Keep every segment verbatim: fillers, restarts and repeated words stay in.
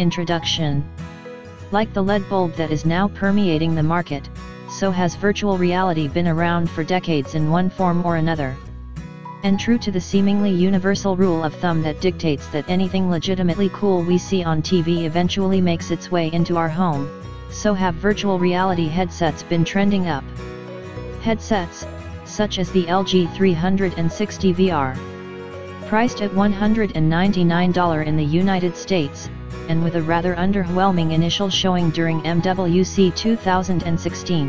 introduction. Like the L E D bulb that is now permeating the market, so has virtual reality been around for decades in one form or another. And true to the seemingly universal rule of thumb that dictates that anything legitimately cool we see on T V eventually makes its way into our home, so have virtual reality headsets been trending up. Headsets, such as the L G three sixty V R. Priced at one hundred ninety-nine dollars in the United States, and with a rather underwhelming initial showing during M W C two thousand sixteen,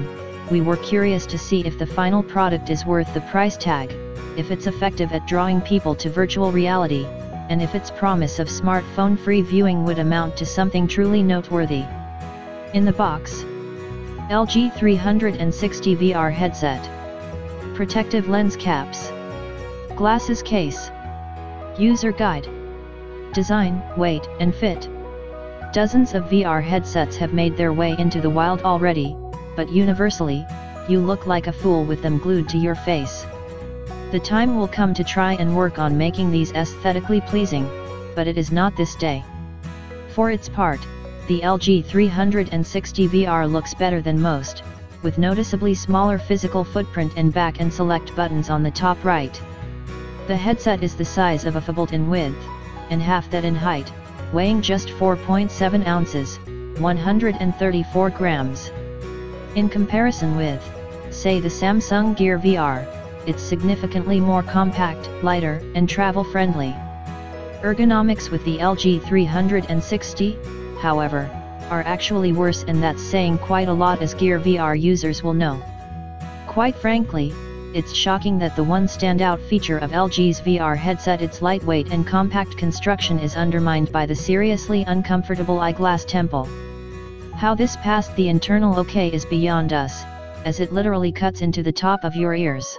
we were curious to see if the final product is worth the price tag, if it's effective at drawing people to virtual reality, and if its promise of smartphone-free viewing would amount to something truly noteworthy. In the box, L G three sixty V R headset, protective lens caps, glasses case, user guide, design, weight, and fit. Dozens of V R headsets have made their way into the wild already, but universally, you look like a fool with them glued to your face. The time will come to try and work on making these aesthetically pleasing, but it is not this day. For its part, the L G three sixty V R looks better than most, with noticeably smaller physical footprint and back and select buttons on the top right. The headset is the size of a football in width, and half that in height, weighing just four point seven ounces, one hundred thirty-four grams. In comparison with, say, the Samsung Gear V R, it's significantly more compact, lighter, and travel-friendly. Ergonomics with the L G three sixty, however, are actually worse, and that's saying quite a lot, as Gear V R users will know. Quite frankly, it's shocking that the one standout feature of L G's V R headset, its lightweight and compact construction, is undermined by the seriously uncomfortable eyeglass temple. How this passed the internal okay is beyond us, as it literally cuts into the top of your ears.